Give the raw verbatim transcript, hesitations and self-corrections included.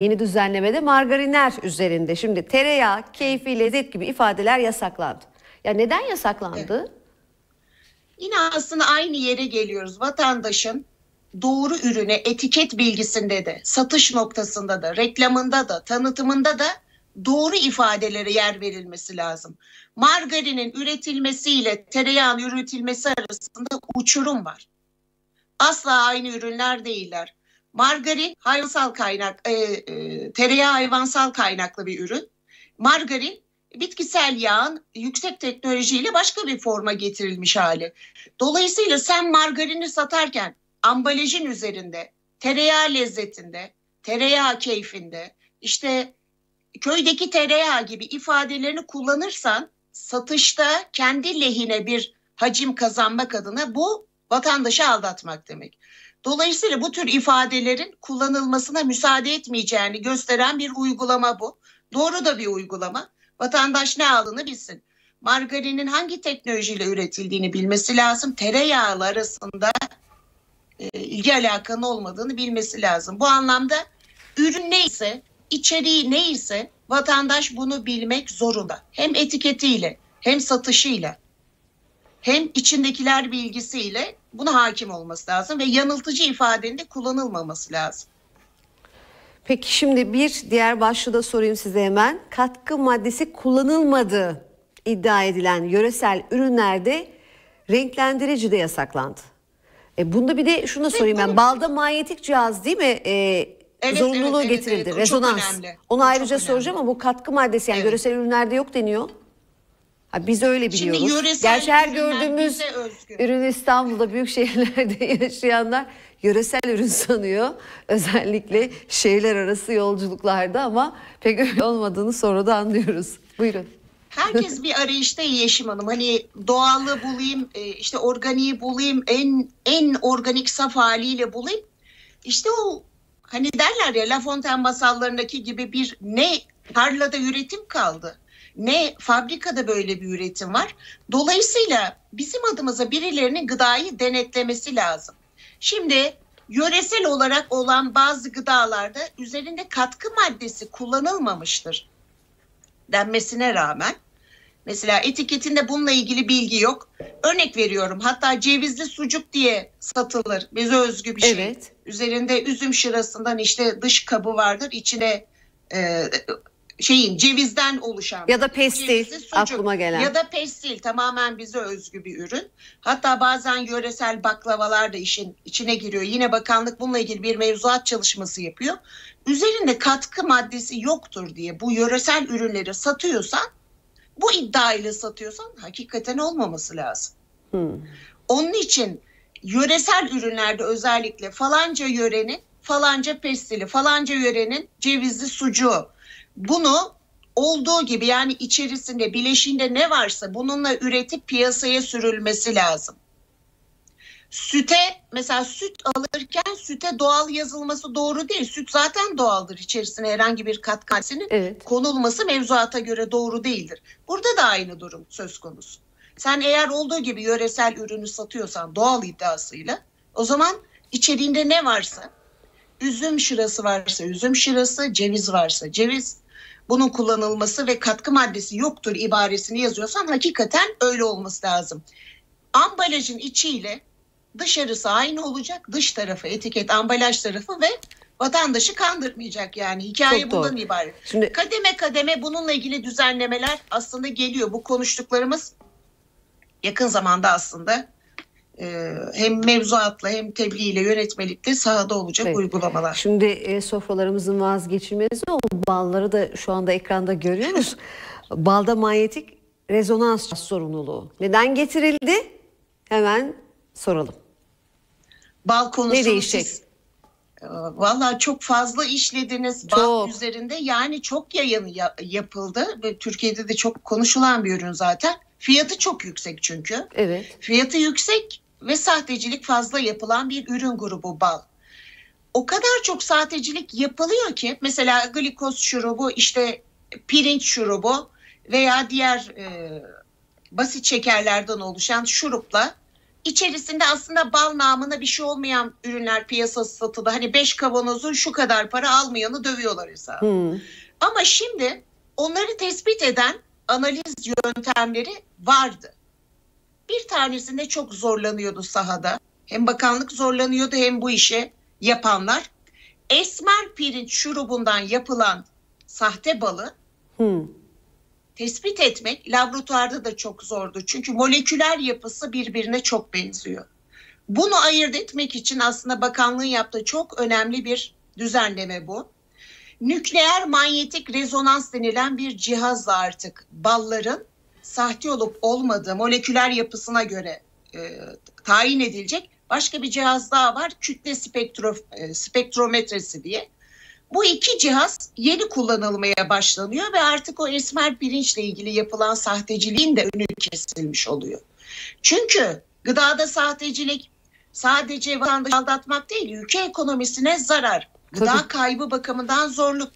Yeni düzenlemede margarinler üzerinde şimdi tereyağı, keyfi, lezzet gibi ifadeler yasaklandı. Ya neden yasaklandı? Evet. Yine aslında aynı yere geliyoruz. Vatandaşın doğru ürüne etiket bilgisinde de, satış noktasında da, reklamında da, tanıtımında da doğru ifadelere yer verilmesi lazım. Margarinin üretilmesiyle tereyağın üretilmesi arasında uçurum var. Asla aynı ürünler değiller. Margarin hayvansal kaynak, e, e, tereyağı hayvansal kaynaklı bir ürün. Margarin bitkisel yağın yüksek teknolojiyle başka bir forma getirilmiş hali. Dolayısıyla sen margarini satarken ambalajın üzerinde, tereyağı lezzetinde, tereyağı keyfinde, işte köydeki tereyağı gibi ifadelerini kullanırsan satışta kendi lehine bir hacim kazanmak adına bu vatandaşı aldatmak demek. Dolayısıyla bu tür ifadelerin kullanılmasına müsaade etmeyeceğini gösteren bir uygulama bu. Doğru da bir uygulama. Vatandaş ne aldığını bilsin. Margarinin hangi teknolojiyle üretildiğini bilmesi lazım. Tereyağlı arasında e, ilgi alakanın olmadığını bilmesi lazım. Bu anlamda ürün neyse, içeriği neyse vatandaş bunu bilmek zorunda. Hem etiketiyle, hem satışıyla, hem içindekiler bilgisiyle buna hakim olması lazım ve yanıltıcı ifadenin de kullanılmaması lazım. Peki şimdi bir diğer başlığı da sorayım size hemen. Katkı maddesi kullanılmadığı iddia edilen yöresel ürünlerde renklendirici de yasaklandı. E bunda bir de şunu da sorayım ben. Balda manyetik cihaz değil mi? E, evet, zorunluluğu evet, getirildi. Evet, rezonans. Onu ayrıca soracağım ama bu katkı maddesi yani evet. Yöresel ürünlerde yok deniyor. Ha, biz öyle biliyoruz. Gerçi her gördüğümüz ürün İstanbul'da büyük şehirlerde yaşayanlar yöresel ürün sanıyor. Özellikle şehirler arası yolculuklarda ama pek öyle olmadığını sonra da anlıyoruz. Buyurun. Herkes bir arayışta Yeşim Hanım. Hani doğalı bulayım, işte organiği bulayım, en en organik saf haliyle bulayım. İşte o hani derler ya La Fontaine masallarındaki gibi bir ne tarlada üretim kaldı. Ne fabrikada böyle bir üretim var. Dolayısıyla bizim adımıza birilerinin gıdayı denetlemesi lazım. Şimdi yöresel olarak olan bazı gıdalarda üzerinde katkı maddesi kullanılmamıştır denmesine rağmen. Mesela etiketinde bununla ilgili bilgi yok. Örnek veriyorum, hatta cevizli sucuk diye satılır. Bize özgü bir şey. Evet. Üzerinde üzüm şırasından işte dış kabı vardır. İçine e, şeyin cevizden oluşan ya da pestil cevizli, sucuk, aklıma gelen ya da pestil tamamen bize özgü bir ürün. Hatta bazen yöresel baklavalar da işin içine giriyor. Yine bakanlık bununla ilgili bir mevzuat çalışması yapıyor. Üzerinde katkı maddesi yoktur diye bu yöresel ürünleri satıyorsan, bu iddiayla satıyorsan hakikaten olmaması lazım. Hmm. Onun için yöresel ürünlerde özellikle falanca yörenin falanca pestili, falanca yörenin cevizli sucuğu, bunu olduğu gibi yani içerisinde, bileşinde ne varsa bununla üretip piyasaya sürülmesi lazım. Süte mesela süt alırken süte doğal yazılması doğru değil. Süt zaten doğaldır. İçerisine herhangi bir katkı maddesinin evet. konulması mevzuata göre doğru değildir. Burada da aynı durum söz konusu. Sen eğer olduğu gibi yöresel ürünü satıyorsan doğal iddiasıyla, o zaman içeriğinde ne varsa, üzüm şırası varsa üzüm şırası, ceviz varsa ceviz, bunun kullanılması ve katkı maddesi yoktur ibaresini yazıyorsan hakikaten öyle olması lazım. Ambalajın içiyle dışarısı aynı olacak. Dış tarafı, etiket, ambalaj tarafı ve vatandaşı kandırmayacak yani. Hikaye çok bundan doğru. ibaret. Şimdi... Kademe kademe bununla ilgili düzenlemeler aslında geliyor. Bu konuştuklarımız yakın zamanda aslında hem mevzuatla hem tebliğle, yönetmelikle sahada olacak evet. uygulamalar. Şimdi e, sofralarımızın vazgeçilmezi o balları da şu anda ekranda görüyoruz. Balda manyetik rezonans sorumluluğu. Neden getirildi? Hemen soralım. Bal konusu ne değişecek? Siz, e, vallahi çok fazla işlediniz. Çok. Bal üzerinde yani çok yayın ya, yapıldı. Ve Türkiye'de de çok konuşulan bir ürün zaten. Fiyatı çok yüksek çünkü. Evet. Fiyatı yüksek ve sahtecilik fazla yapılan bir ürün grubu bal. O kadar çok sahtecilik yapılıyor ki mesela glikoz şurubu, işte pirinç şurubu veya diğer e, basit şekerlerden oluşan şurupla İçerisinde aslında bal namına bir şey olmayan ürünler piyasası satıldı. Hani beş kavanozun şu kadar para almayanı dövüyorlar hesabı. Hmm. Ama şimdi onları tespit eden analiz yöntemleri vardı. Bir tanesinde çok zorlanıyordu sahada. Hem bakanlık zorlanıyordu hem bu işi yapanlar. Esmer pirinç şurubundan yapılan sahte balı hmm. tespit etmek laboratuvarda da çok zordu. Çünkü moleküler yapısı birbirine çok benziyor. Bunu ayırt etmek için aslında bakanlığın yaptığı çok önemli bir düzenleme bu. Nükleer manyetik rezonans denilen bir cihazla artık balların sahte olup olmadığı moleküler yapısına göre e, tayin edilecek başka bir cihaz daha var. Kütle spektro, e, spektrometresi diye. Bu iki cihaz yeni kullanılmaya başlanıyor ve artık o esmer pirinçle ilgili yapılan sahteciliğin de önü kesilmiş oluyor. Çünkü gıdada sahtecilik sadece vatandaşı aldatmak değil, ülke ekonomisine zarar. Gıda kaybı bakımından zorluk.